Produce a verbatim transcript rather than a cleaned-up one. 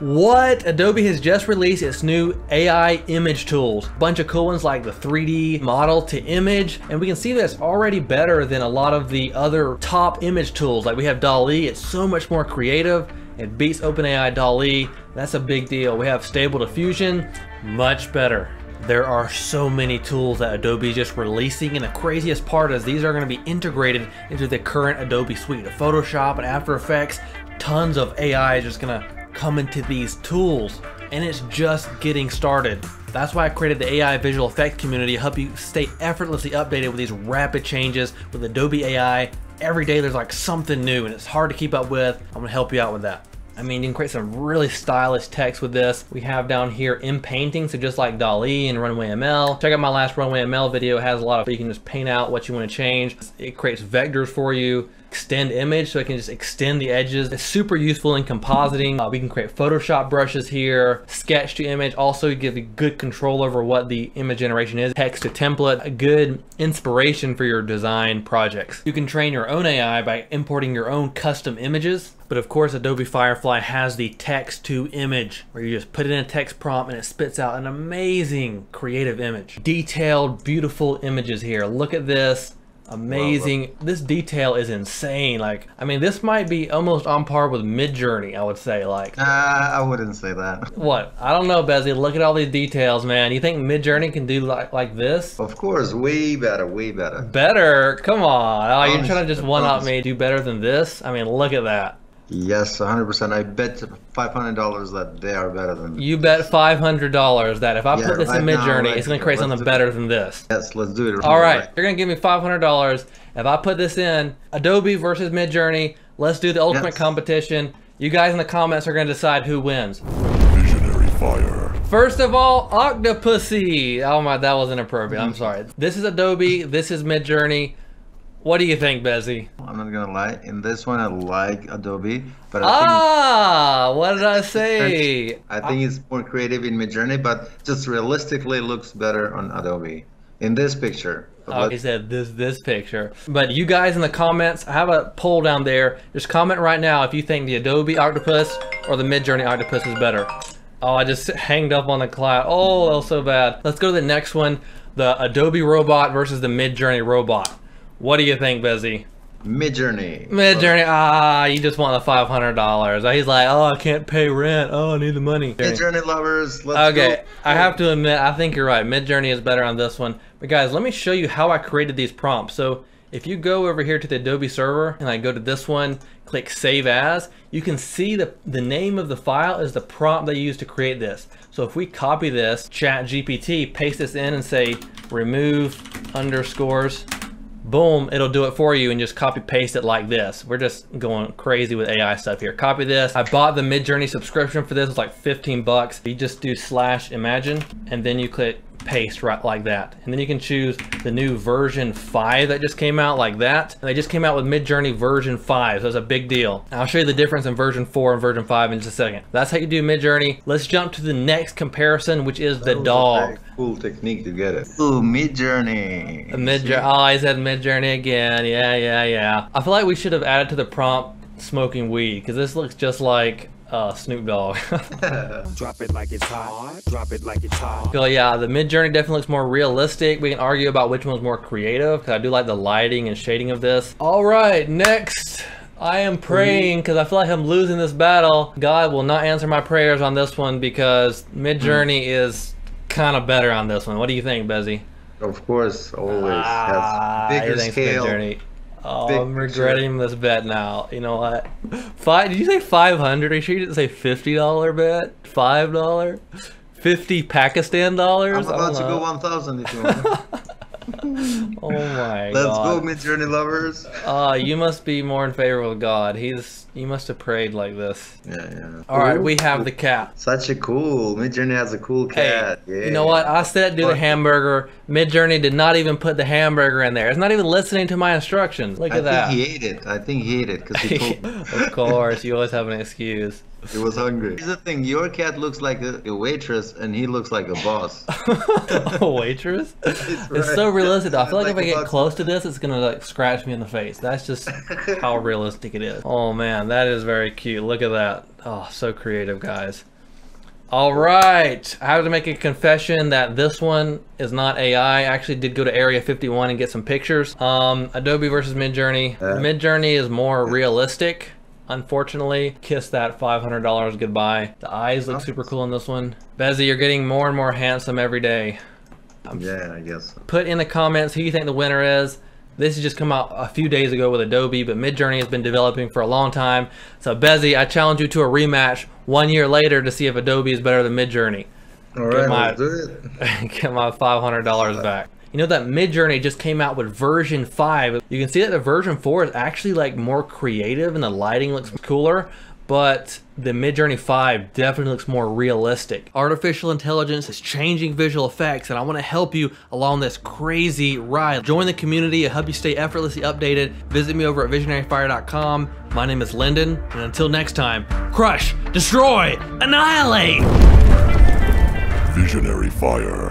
What? Adobe has just released its new A I image tools. Bunch of cool ones like the three D model to image, and we can see that it's already better than a lot of the other top image tools. Like we have DALL-E, it's so much more creative. It beats OpenAI DALL-E, that's a big deal. We have Stable Diffusion, much better. There are so many tools that Adobe is just releasing, and the craziest part is these are going to be integrated into the current Adobe suite of Photoshop and After Effects. Tons of A I is just going to come into these tools, and it's just getting started. That's why I created the A I visual effects community to help you stay effortlessly updated with these rapid changes with Adobe A I. Every day there's like something new and it's hard to keep up with. I'm gonna help you out with that. I mean, you can create some really stylish text with this. We have down here in painting, so just like DALL-E and Runway M L. Check out my last Runway M L video. It has a lot of, you can just paint out what you want to change. It creates vectors for you. Extend image, so it can just extend the edges. It's super useful in compositing. Uh, we can create Photoshop brushes here. Sketch to image, also give you good control over what the image generation is. Text to template, a good inspiration for your design projects. You can train your own A I by importing your own custom images. But of course, Adobe Firefly has the text to image, where you just put in a text prompt and it spits out an amazing creative image. Detailed, beautiful images here. Look at this. Amazing. Wow, this detail is insane. Like, I mean, this might be almost on par with Midjourney, I would say. Like, uh, I wouldn't say that. What? I don't know, Bezzy. Look at all these details, man. You think Midjourney can do like like this? Of course, way better, way better. Better? Come on. Oh, you're trying to just one-up me. Do better than this? I mean, look at that. Yes, one hundred percent. I bet five hundred dollars that they are better than this. You bet five hundred dollars that if I yeah, put this right in Midjourney, right, it's going to create something better it. than this. Yes, let's do it. Right All right, right. You're going to give me five hundred dollars. If I put this in, Adobe versus Midjourney, let's do the ultimate yes. competition. You guys in the comments are going to decide who wins. Visionary Fire. First of all, Octopussy. Oh my, that was inappropriate. Mm-hmm. I'm sorry. This is Adobe. This is Midjourney. What do you think, Bezzy? I'm not gonna lie. In this one, I like Adobe, but I ah, think what did I say? I think it's more creative in Midjourney, but just realistically, looks better on Adobe in this picture. Oh, he said this this picture. But you guys in the comments, I have a poll down there. Just comment right now if you think the Adobe Octopus or the Midjourney Octopus is better. Oh, I just hanged up on the cloud. Oh, that was so bad. Let's go to the next one: the Adobe robot versus the Midjourney robot. What do you think, Bezzy? Midjourney. Midjourney. Ah, you just want the five hundred dollars. He's like, oh, I can't pay rent. Oh, I need the money. Midjourney lovers, let's go. Okay, I have to admit, I think you're right. Midjourney is better on this one. But guys, let me show you how I created these prompts. So if you go over here to the Adobe server and I go to this one, click Save As, you can see the, the name of the file is the prompt they used to create this. So if we copy this, ChatGPT, paste this in and say, remove underscores, boom, it'll do it for you and just copy paste it like this. We're just going crazy with A I stuff here. Copy this. I bought the Midjourney subscription for this. It's like fifteen bucks. You just do slash imagine and then you click paste right like that. And then you can choose the new version five that just came out like that. And they just came out with Midjourney version five. So it's a big deal. I'll show you the difference in version four and version five in just a second. That's how you do Midjourney. Let's jump to the next comparison, which is the dog. Cool technique to get it. Ooh, Midjourney. Midjourney. Oh, I said Midjourney again. Yeah, yeah, yeah. I feel like we should have added to the prompt smoking weed, because this looks just like Uh, Snoop Dogg. Drop it like it's hot. Drop it like it's hot. So yeah, the Midjourney definitely looks more realistic. We can argue about which one's more creative, because I do like the lighting and shading of this. All right, next. I am praying, because I feel like I'm losing this battle. God will not answer my prayers on this one, because Midjourney is kind of better on this one. What do you think, Bezzy? Of course, always. Ah, has bigger scale. Midjourney. Oh, Big I'm regretting picture. this bet now. You know what? Five? Did you say five hundred? Are you sure you didn't say fifty dollar bet? five dollars? fifty Pakistan dollars? I'm about to know. go one thousand if you want. Oh my Let's God. Let's go, Midjourney lovers. Ah, uh, you must be more in favor of God. He's, you must have prayed like this. Yeah, yeah. All Ooh. right, we have the cat. Such a cool, Midjourney has a cool cat. Hey, yeah. You know what? I said do the hamburger. Midjourney did not even put the hamburger in there. It's not even listening to my instructions. Look at I that. I think he ate it. I think he ate it because he told Of course, you always have an excuse. He was hungry. Here's the thing, your cat looks like a, a waitress and he looks like a boss. A waitress? It's, right. It's so realistic. I feel like, think if I get close to this, it's gonna like scratch me in the face. That's just how realistic it is. Oh man, that is very cute. Look at that. Oh, so creative, guys. All right, I have to make a confession that this one is not A I. I actually did go to Area fifty-one and get some pictures. Um, Adobe versus Midjourney. Uh, Midjourney is more realistic, unfortunately. Kiss that five hundred dollars goodbye. The eyes look super cool in this one. Bezzy, you're getting more and more handsome every day. I'm yeah, I guess. So. Put in the comments who you think the winner is. This has just come out a few days ago with Adobe, but Midjourney has been developing for a long time. So Bezzy, I challenge you to a rematch one year later to see if Adobe is better than Midjourney. All right, get my, do it. Get my five hundred dollars back. You know that Midjourney just came out with version five. You can see that the version four is actually like more creative and the lighting looks cooler, but the Midjourney five definitely looks more realistic. Artificial intelligence is changing visual effects, and I want to help you along this crazy ride. Join the community to help you stay effortlessly updated. Visit me over at Visionary Fire dot com. My name is Lyndon, and until next time, crush, destroy, annihilate! Visionary Fire.